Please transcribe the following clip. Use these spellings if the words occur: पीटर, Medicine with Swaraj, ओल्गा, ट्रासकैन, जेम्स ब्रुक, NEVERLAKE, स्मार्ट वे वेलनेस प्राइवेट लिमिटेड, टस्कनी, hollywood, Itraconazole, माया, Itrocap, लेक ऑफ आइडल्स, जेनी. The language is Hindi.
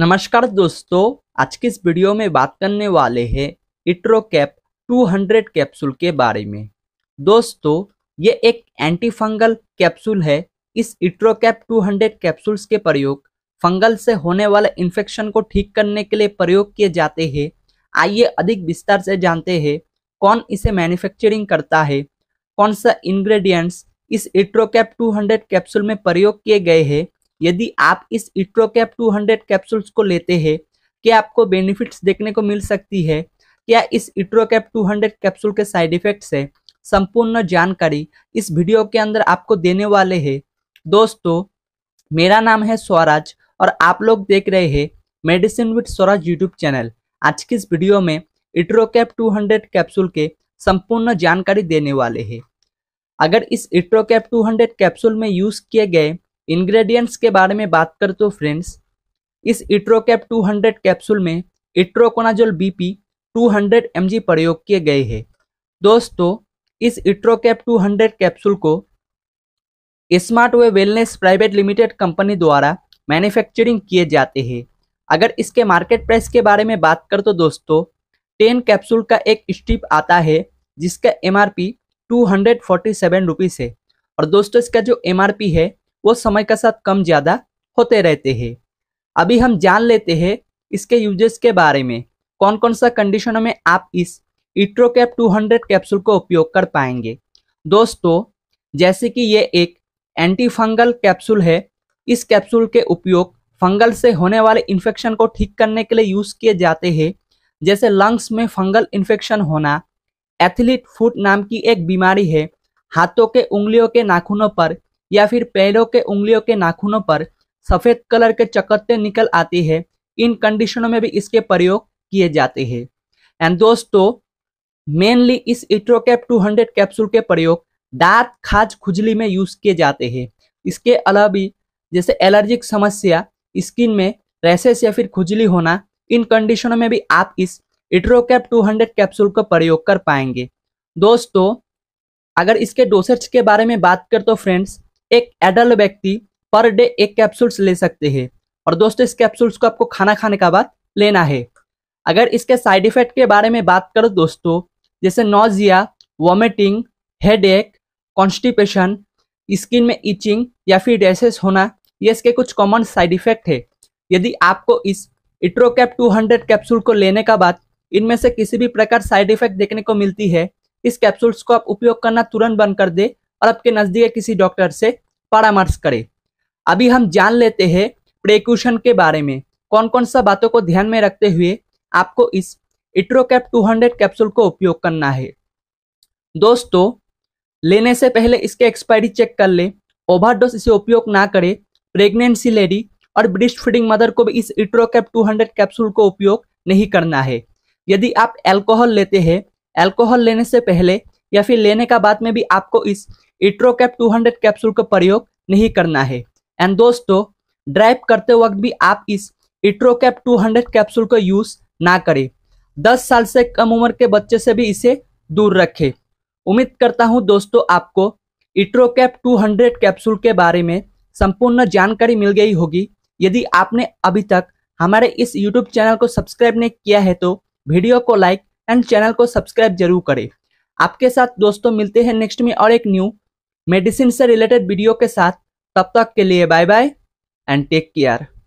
नमस्कार दोस्तों, आज की इस वीडियो में बात करने वाले हैं इट्रोकैप 200 कैप्सूल के बारे में। दोस्तों ये एक एंटी फंगल कैप्सूल है। इस इट्रोकैप 200 कैप्सूल्स के प्रयोग फंगल से होने वाले इन्फेक्शन को ठीक करने के लिए प्रयोग किए जाते हैं। आइए अधिक विस्तार से जानते हैं कौन इसे मैन्युफैक्चरिंग करता है, कौन सा इंग्रेडिएंट्स इस इट्रोकैप 200 कैप्सूल में प्रयोग किए गए हैं। यदि आप इस इट्रोकैप 200 कैप्सूल्स को लेते हैं क्या आपको बेनिफिट्स देखने को मिल सकती है, क्या इस इट्रोकैप 200 कैप्सूल के साइड इफेक्ट्स है, संपूर्ण जानकारी इस वीडियो के अंदर आपको देने वाले हैं। दोस्तों मेरा नाम है स्वराज और आप लोग देख रहे हैं medicine with Swaraj YouTube channel. आज की इस वीडियो में इट्रोकैप 200 कैप्सूल के संपूर्ण जानकारी देने वाले हैं। अगर इस इट्रोकैप 200 कैप्सूल में यूज किए गए इंग्रेडिएंट्स के बारे में बात कर तो फ्रेंड्स, इस इट्रोकैप 200 कैप्सूल में इट्रोकोनाजोल बीपी 200 mg प्रयोग किए गए हैं। दोस्तों इस इट्रोकैप 200 कैप्सूल को स्मार्ट वे वेलनेस प्राइवेट लिमिटेड company द्वारा मैन्युफैक्चरिंग किए जाते हैं। अगर इसके मार्केट प्राइस के बारे में बात कर तो दोस्तों 10 कैप्सूल का एक स्ट्रिप आता है जिसका MRP 247 रुपीज़ है। और दोस्तों इसका जो MRP है वो समय के साथ कम ज़्यादा होते रहते हैं। अभी हम जान लेते हैं इसके यूजेस के बारे में, कौन कौन सा कंडीशनों में आप इस इट्रोकैप 200 कैप्सूल को उपयोग कर पाएंगे। दोस्तों जैसे कि ये एक एंटी फंगल कैप्सूल है, इस कैप्सूल के उपयोग फंगल से होने वाले इन्फेक्शन को ठीक करने के लिए यूज़ किए जाते हैं, जैसे लंग्स में फंगल इन्फेक्शन होना, एथलीट फुट नाम की एक बीमारी है, हाथों के उंगलियों के नाखूनों पर या फिर पैरों के उंगलियों के नाखूनों पर सफ़ेद कलर के चकत्ते निकल आते हैं, इन कंडीशनों में भी इसके प्रयोग किए जाते हैं। एंड दोस्तों मेनली इस इट्रोकैप 200 कैप्सूल के प्रयोग दांत, खाज, खुजली में यूज़ किए जाते हैं। इसके अलावा भी जैसे एलर्जिक समस्या, स्किन में रैसेस या फिर खुजली होना, इन कंडीशनों में भी आप इस इट्रोकैप 200 कैप्सूल का प्रयोग कर पाएंगे। दोस्तों अगर इसके डोसेज के बारे में बात कर तो फ्रेंड्स, एक एडल्ट व्यक्ति पर डे 1 कैप्सूल्स ले सकते हैं। और दोस्तों इस कैप्सूल्स को आपको खाना खाने का बाद लेना है। अगर इसके साइड इफेक्ट के बारे में बात करो दोस्तों, जैसे nausea, vomiting, headache, constipation, skin में इचिंग या फिर रैशेस होना, ये इसके कुछ कॉमन साइड इफेक्ट है। यदि आपको इस इट्रोकैप 200 कैप्सूल को लेने का बाद इनमें से किसी भी प्रकार साइड इफेक्ट देखने को मिलती है, इस कैप्सूल्स को आप उपयोग करना तुरंत बंद कर दे और आपके नज़दीक किसी डॉक्टर से परामर्श करें। अभी हम जान लेते हैं प्रिकॉशन के बारे में, कौन कौन सा बातों को ध्यान में रखते हुए आपको इस इट्रोकैप 200 कैप्सूल को उपयोग करना है। दोस्तों लेने से पहले इसके एक्सपायरी चेक कर लें, ओवरडोज इसे उपयोग ना करें। प्रेग्नेंसी लेडी और ब्रेस्ट फीडिंग मदर को भी इस इट्रोकैप 200 कैप्सूल को उपयोग नहीं करना है। यदि आप एल्कोहल लेते हैं, एल्कोहल लेने से पहले या फिर लेने का बाद में भी आपको इस इट्रोकैप 200 कैप्सूल का प्रयोग नहीं करना है। एंड दोस्तों ड्राइव करते वक्त भी आप इस इट्रोकैप 200 कैप्सूल का यूज़ ना करें। 10 साल से कम उम्र के बच्चे से भी इसे दूर रखें। उम्मीद करता हूं दोस्तों आपको इट्रोकैप 200 कैप्सूल के बारे में संपूर्ण जानकारी मिल गई होगी। यदि आपने अभी तक हमारे इस यूट्यूब चैनल को सब्सक्राइब नहीं किया है तो वीडियो को लाइक एंड चैनल को सब्सक्राइब जरूर करें। आपके साथ दोस्तों मिलते हैं नेक्स्ट में और एक न्यू मेडिसिन से रिलेटेड वीडियो के साथ। तब तक के लिए bye bye and take care.